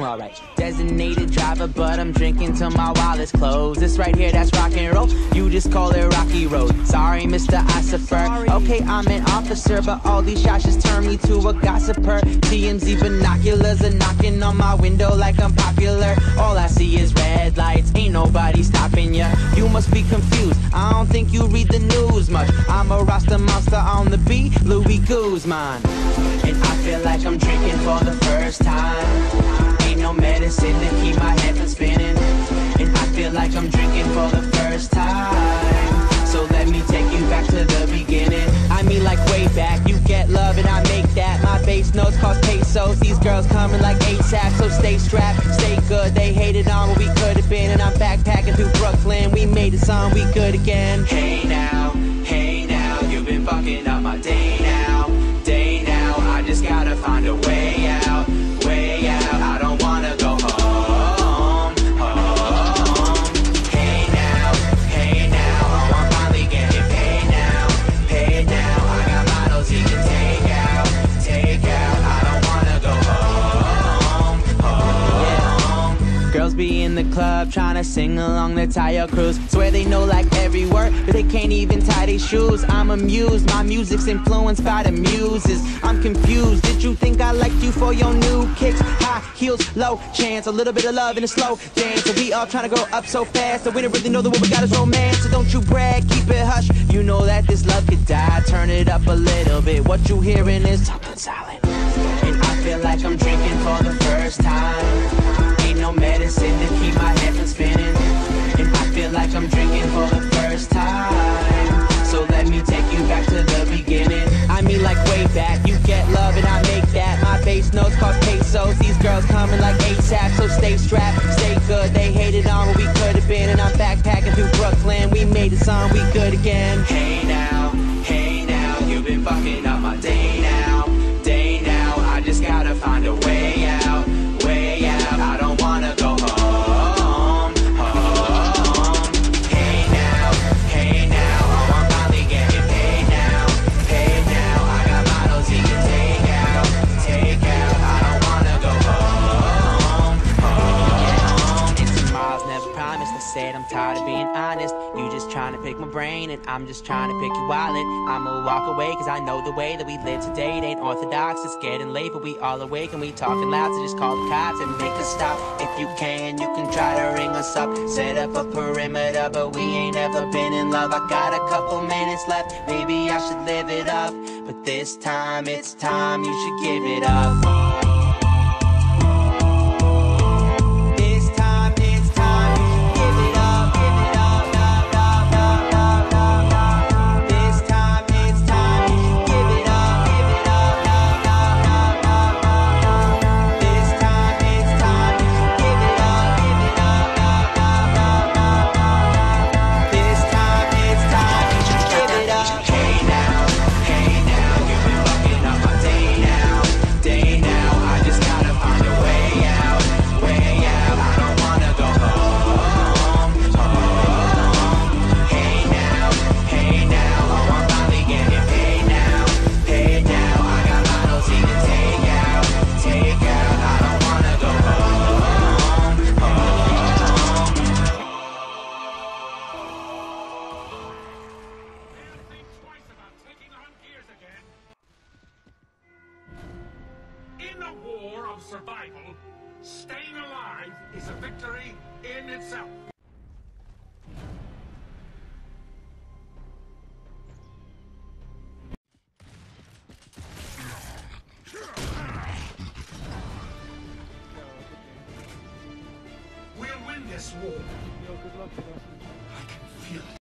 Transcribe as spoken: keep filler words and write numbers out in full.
Alright, designated driver, but I'm drinking till my wallet's closed. This right here, that's rock and roll. You just call it Rocky Road. Sorry, Mister Ossifer. Okay, I'm an officer, but all these shots just turn me to a gossiper. T M Z binoculars are knocking on my window like I'm popular. All I see is red lights. Ain't nobody stopping ya. You must be confused. I don't think you read the news much. I'm a Rasta monster on the beat, Louis Guzman. And I feel like I'm drinking for the first time. Ain't no medicine to keep my head from spinning. And I feel like I'm drinking for the first time. So let me take you back to the beginning. I mean like way back, you get love and I make that. My bass notes cost pesos, these girls coming like ASAP. So stay strapped, stay good, they hated on what we could've been. And I'm backpacking through Brooklyn, we made it song, we good again. Hey now, hey now, you've been fucking up my day now. Day now, I just gotta find a way out. Way out, I don't wanna go home, home. Hey now, hey now, oh I'm finally getting paid now. Paid now, I got models he can take out. Take out, I don't wanna go home, home, yeah. Girls be in the club trying to sing along the tire cruise. Swear they know like every word, but they can't even tie their shoes. I'm amused, my music's influenced by the muses. I'm confused, did you think I liked you for your new kicks? High heels, low chance, a little bit of love and a slow dance. So we all trying to grow up so fast, so we didn't really know that what we got is romance. So don't you brag, keep it hush, you know that this love could die. Turn it up a little bit, what you hearing is something solid. And I feel like I'm drinking for the first time. Ain't no medicine to keep my head from spinning. And I feel like I'm drinking for the first time. So let me take you back to the beginning. I mean like way back, you get love and I make that. My bass notes cost pesos, these girls coming like ASAP. So stay strapped, stay good, they hated on what we could've been. And I'm backpacking through Brooklyn, we made it song, we good again. Hey now, hey now, you've been fucking up my day now. Day now, I just gotta find a way out. Way out, I don't wanna go home. Said I'm tired of being honest. You just trying to pick my brain and I'm just trying to pick your wallet. I'ma walk away cause I know the way that we live today. It ain't orthodox, it's getting late, but we all awake and we talking loud. So just call the cops and make us stop. If you can, you can try to ring us up. Set up a perimeter, but we ain't ever been in love. I got a couple minutes left, maybe I should live it up. But this time, it's time, you should give it up. In a war of survival, staying alive is a victory in itself. We'll win this war. I can feel it.